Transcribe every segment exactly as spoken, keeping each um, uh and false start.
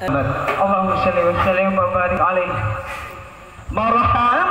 Allahumma shalli wa sallim wa barik alaihi. Marhaban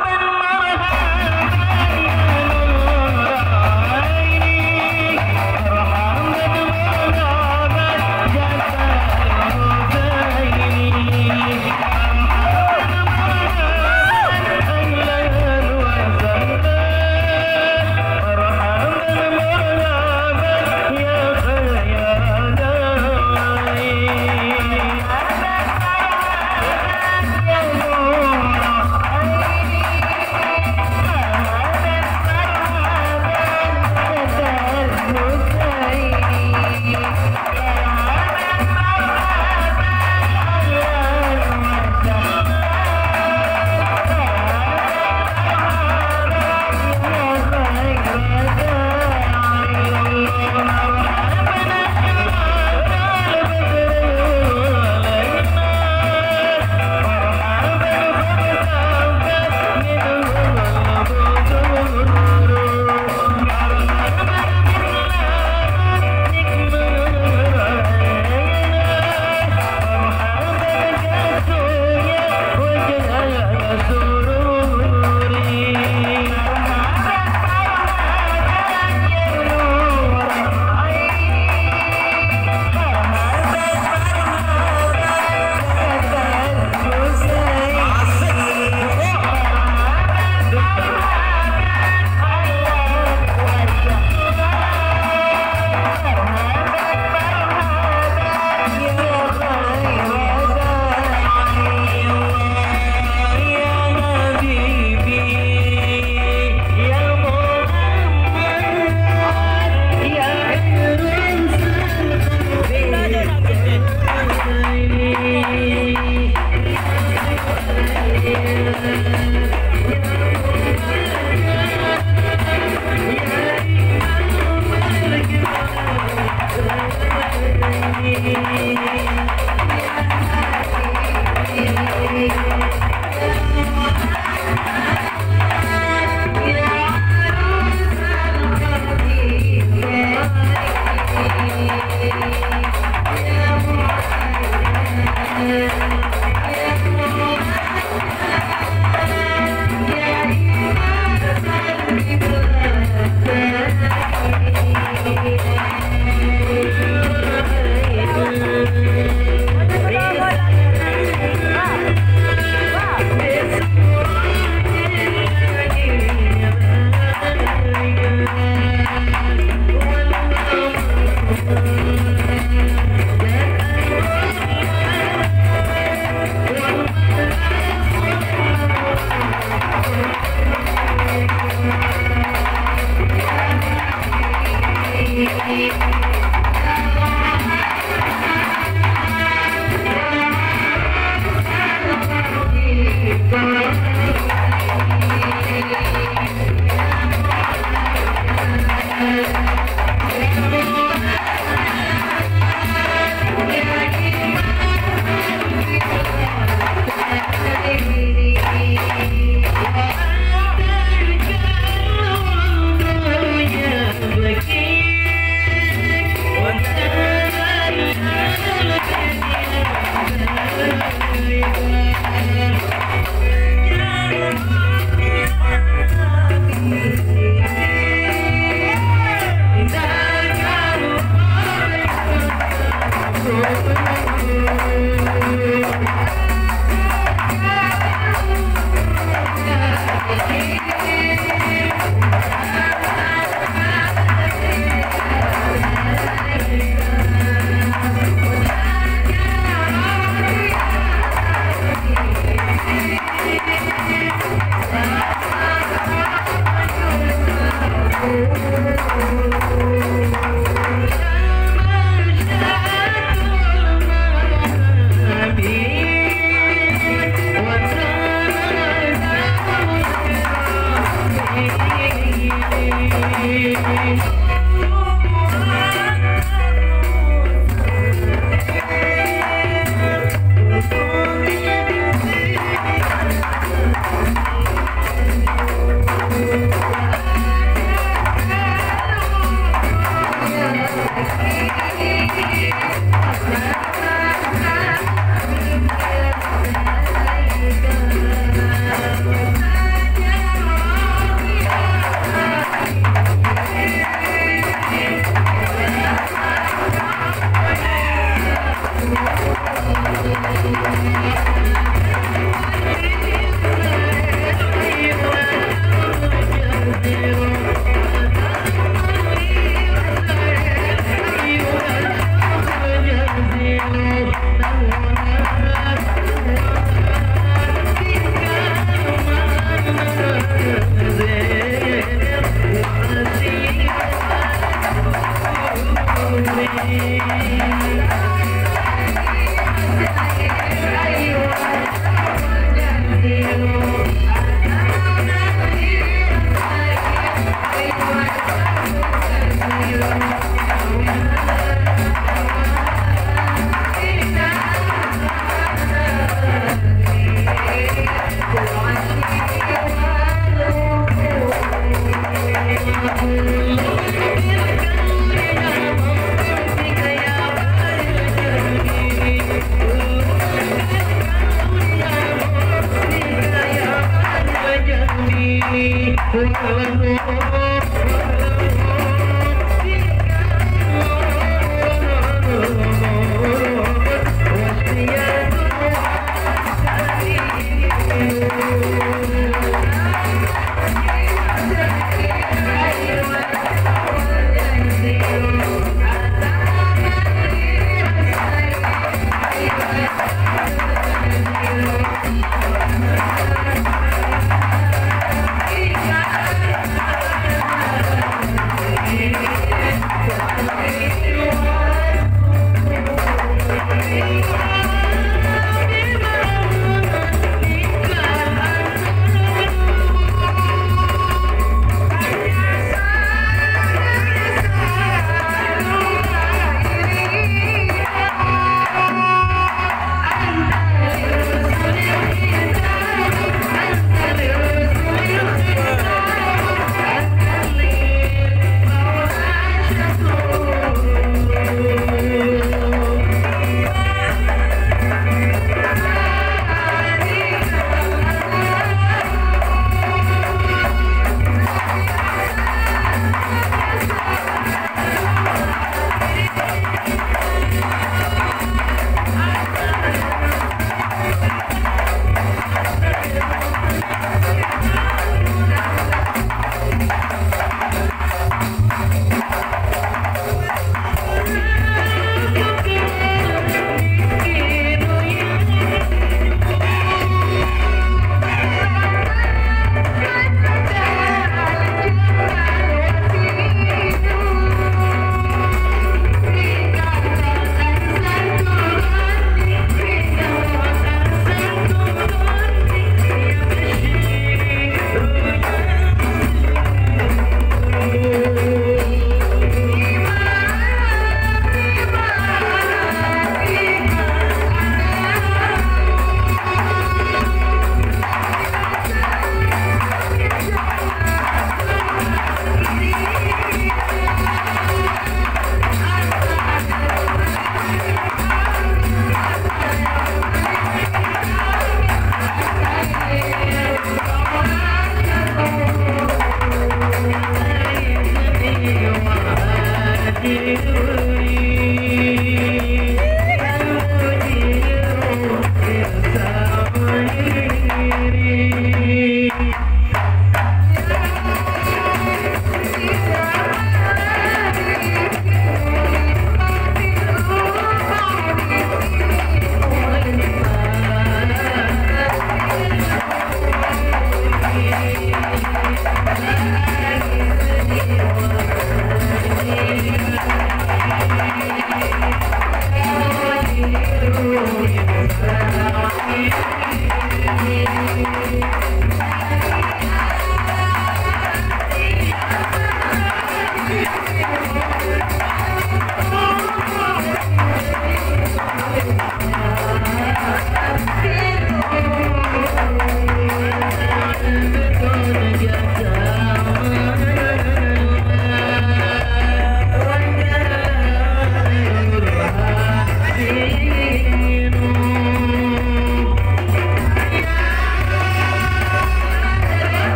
Terima kasih.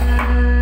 Bye.